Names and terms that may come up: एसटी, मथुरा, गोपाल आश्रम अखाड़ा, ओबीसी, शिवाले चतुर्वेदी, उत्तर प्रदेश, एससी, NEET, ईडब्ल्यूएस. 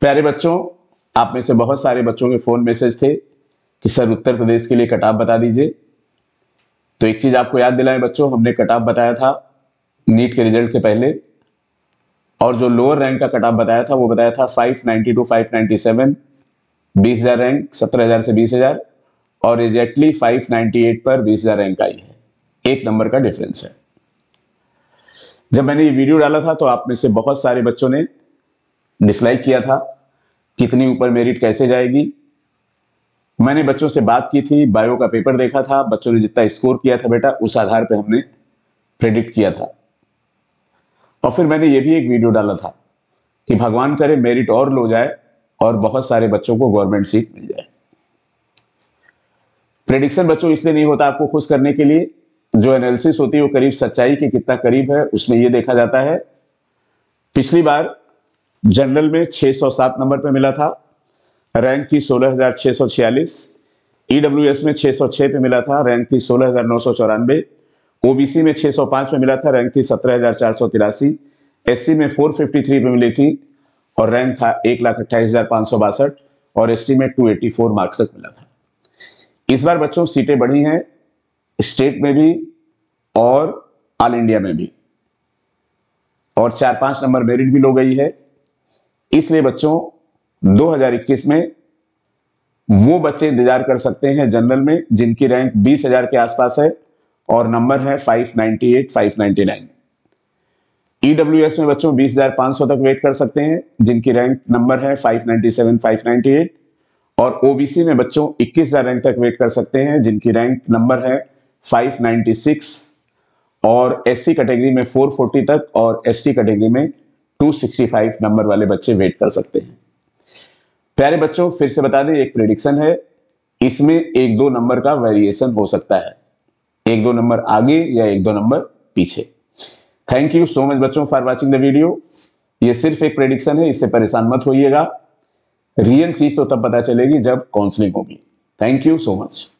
प्यारे बच्चों, आप में से बहुत सारे बच्चों के फ़ोन मैसेज थे कि सर उत्तर प्रदेश के लिए कट ऑफ बता दीजिए। तो एक चीज़ आपको याद दिलाएं बच्चों, हमने कट ऑफ बताया था नीट के रिजल्ट के पहले, और जो लोअर रैंक का कट ऑफ बताया था वो बताया था 592-597 20,000 रैंक 17,000 से 20,000, और एग्जैक्टली 598 पर 20,000 रैंक आई है। 1 नंबर का डिफरेंस है। जब मैंने ये वीडियो डाला था तो आप में से बहुत सारे बच्चों ने डिसलाइक किया था, कितनी ऊपर मेरिट कैसे जाएगी। मैंने बच्चों से बात की थी, बायो का पेपर देखा था, बच्चों ने जितना स्कोर किया था बेटा उस आधार पे हमने प्रेडिक्ट किया था। और फिर मैंने ये भी एक वीडियो डाला था कि भगवान करे मेरिट और लो जाए और बहुत सारे बच्चों को गवर्नमेंट सीट मिल जाए। प्रेडिक्शन बच्चों इसलिए नहीं होता आपको खुश करने के लिए, जो एनालिसिस होती है वो करीब सच्चाई के कितना करीब है उसमें ये देखा जाता है। पिछली बार जनरल में 607 नंबर पे मिला था, रैंक थी 16,646। ईडब्ल्यूएस में 606 पे मिला था, रैंक थी 16,994। ओबीसी में 605 पे मिला था, रैंक थी 17,483। एससी में 453 पे मिली थी और रैंक था 1,28,562, और एसटी में 284 मार्क्स तक मिला था। इस बार बच्चों सीटें बढ़ी हैं, स्टेट में भी और ऑल इंडिया में भी, और 4-5 नंबर मेरिट भी लो गई है। इसलिए बच्चों 2021 में वो बच्चे इंतजार कर सकते हैं जनरल में जिनकी रैंक 20,000 के आसपास है और नंबर है 598-599। ईडब्ल्यूएस में बच्चों 20,500 तक वेट कर सकते हैं जिनकी रैंक नंबर है 597-598, और ओबीसी में बच्चों 21,000 रैंक तक वेट कर सकते हैं जिनकी रैंक नंबर है 596, और एससी कैटेगरी में 440 तक और एसटी कैटेगरी में 265 नंबर वाले बच्चे वेट कर सकते हैं। प्यारे बच्चों, फिर से बता दें, एक प्रेडिक्शन है, इसमें 1-2 नंबर का वेरिएशन हो सकता है, 1-2 नंबर आगे या 1-2 नंबर पीछे। थैंक यू सो मच बच्चों फॉर वाचिंग द वीडियो। ये सिर्फ एक प्रेडिक्शन है, इससे परेशान मत होइएगा। रियल चीज तो तब पता चलेगी जब काउंसलिंग होगी। Thank you so much.